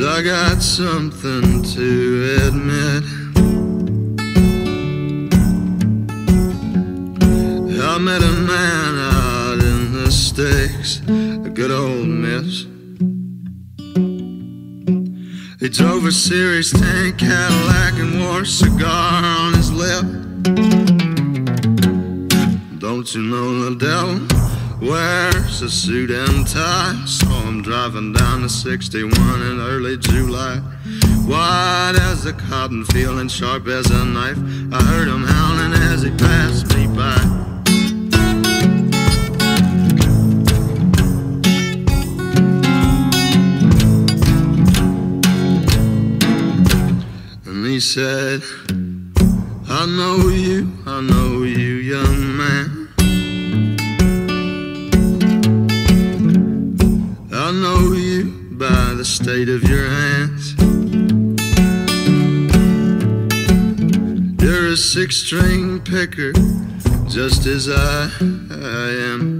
'Cause I got something to admit. I met a man out in the sticks, a good old miss. He drove a series tank Cadillac and wore a cigar on his lip. Don't you know the devil wears a suit and tie? Saw him driving down to 61 in early July. Wide as a cotton field and sharp as a knife, I heard him howling as he passed me by. And he said, I know you, young man. I know you by the state of your hands. You're a six-string picker, just as I am.